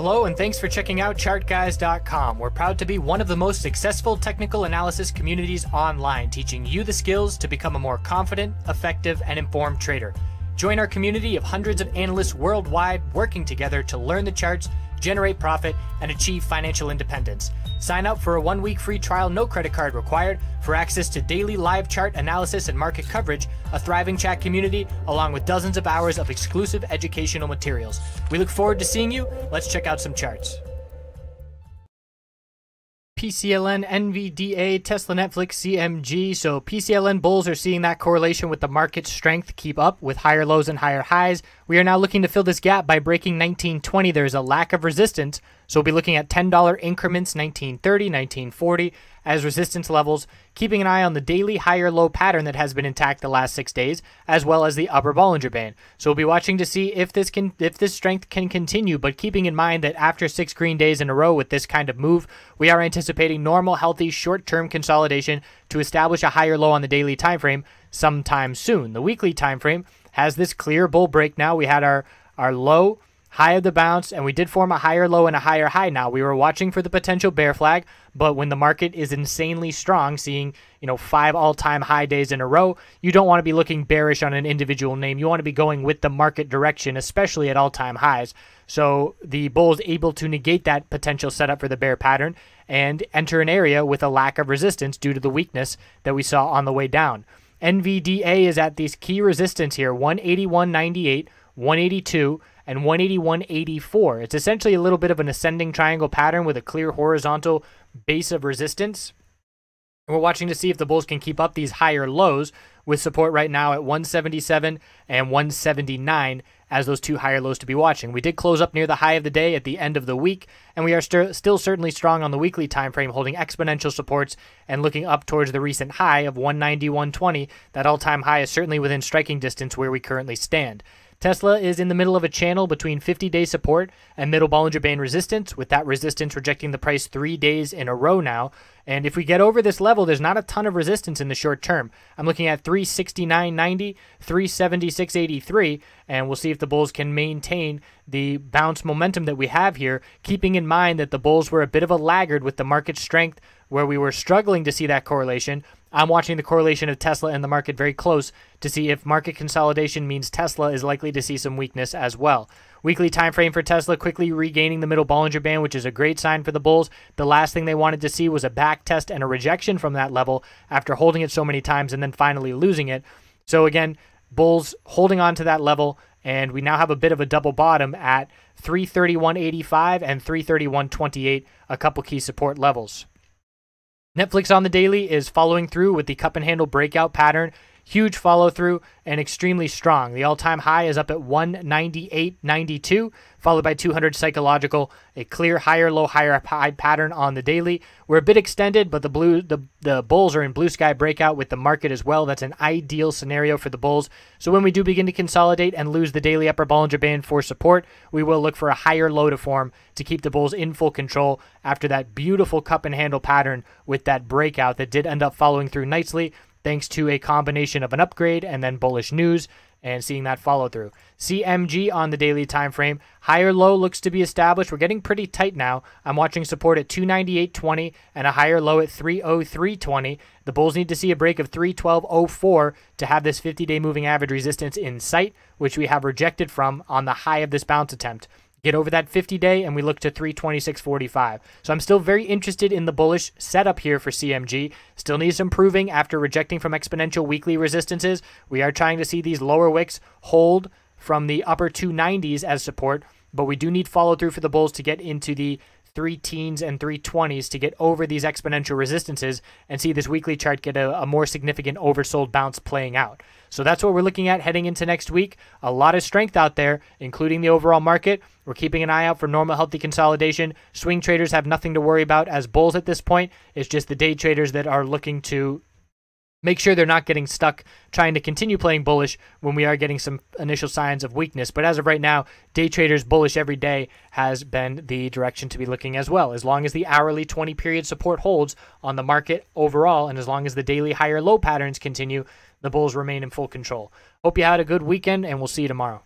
Hello, and thanks for checking out chartguys.com. We're proud to be one of the most successful technical analysis communities online, teaching you the skills to become a more confident, effective, and informed trader. Join our community of hundreds of analysts worldwide working together to learn the charts, generate profit, and achieve financial independence. Sign up for a one-week free trial, no credit card required, for access to daily live chart analysis and market coverage, a thriving chat community, along with dozens of hours of exclusive educational materials. We look forward to seeing you. Let's check out some charts. PCLN, NVDA, Tesla, Netflix, CMG. So PCLN bulls are seeing that correlation with the market strength keep up with higher lows and higher highs. We are now looking to fill this gap by breaking 1920. There's a lack of resistance, so we'll be looking at $10 increments, 1930, 1940 as resistance levels, keeping an eye on the daily higher low pattern that has been intact the last 6 days, as well as the upper Bollinger Band. So we'll be watching to see if this strength can continue, but keeping in mind that after 6 green days in a row with this kind of move, we are anticipating normal, healthy, short-term consolidation to establish a higher low on the daily time frame sometime soon. The weekly time frame has this clear bull break now. We had our low, high of the bounce, and we did form a higher low and a higher high now. We were watching for the potential bear flag, but when the market is insanely strong, seeing 5 all-time high days in a row, you don't want to be looking bearish on an individual name. You want to be going with the market direction, especially at all-time highs. So the bull is able to negate that potential setup for the bear pattern and enter an area with a lack of resistance due to the weakness that we saw on the way down. NVDA is at these key resistance here, 181.98, 182, and 181.84. It's essentially a little bit of an ascending triangle pattern with a clear horizontal base of resistance. And we're watching to see if the bulls can keep up these higher lows with support right now at 177 and 179 as those two higher lows to be watching. We did close up near the high of the day at the end of the week, and we are still certainly strong on the weekly time frame, holding exponential supports and looking up towards the recent high of 191.20. That all-time high is certainly within striking distance where we currently stand. Tesla is in the middle of a channel between 50-day support and middle Bollinger Band resistance, with that resistance rejecting the price 3 days in a row now. And if we get over this level, there's not a ton of resistance in the short term. I'm looking at 369.90, 376.83, and we'll see if the bulls can maintain the bounce momentum that we have here, keeping in mind that the bulls were a bit of a laggard with the market strength where we were struggling to see that correlation. I'm watching the correlation of Tesla and the market very close to see if market consolidation means Tesla is likely to see some weakness as well. Weekly time frame for Tesla quickly regaining the middle Bollinger Band, which is a great sign for the bulls. The last thing they wanted to see was a back test and a rejection from that level after holding it so many times and then finally losing it. So again, bulls holding on to that level, and we now have a bit of a double bottom at 331.85 and 331.28, a couple key support levels. Netflix on the daily is following through with the cup and handle breakout pattern. Huge follow through and extremely strong. The all-time high is up at 198.92, followed by 200 psychological, a clear higher low, higher high pattern on the daily. We're a bit extended, but the bulls are in blue sky breakout with the market as well. That's an ideal scenario for the bulls. So when we do begin to consolidate and lose the daily upper Bollinger Band for support, we will look for a higher low to form to keep the bulls in full control after that beautiful cup and handle pattern with that breakout that did end up following through nicely, thanks to a combination of an upgrade and then bullish news and seeing that follow through. CMG on the daily time frame, higher low looks to be established. We're getting pretty tight now. I'm watching support at 298.20 and a higher low at 303.20. The bulls need to see a break of 312.04 to have this 50-day moving average resistance in sight, which we have rejected from on the high of this bounce attempt. Get over that 50-day, and we look to 326.45. So I'm still very interested in the bullish setup here for CMG. Still needs some proving after rejecting from exponential weekly resistances. We are trying to see these lower wicks hold from the upper 290s as support, but we do need follow-through for the bulls to get into the 310s and 320s to get over these exponential resistances and see this weekly chart get a more significant oversold bounce playing out. So that's what we're looking at heading into next week. A lot of strength out there, including the overall market. We're keeping an eye out for normal, healthy consolidation. Swing traders have nothing to worry about as bulls at this point. It's just the day traders that are looking to make sure they're not getting stuck trying to continue playing bullish when we are getting some initial signs of weakness. But as of right now, day traders bullish every day has been the direction to be looking as well. As long as the hourly 20-period support holds on the market overall, and as long as the daily higher low patterns continue, the bulls remain in full control. Hope you had a good weekend, and we'll see you tomorrow.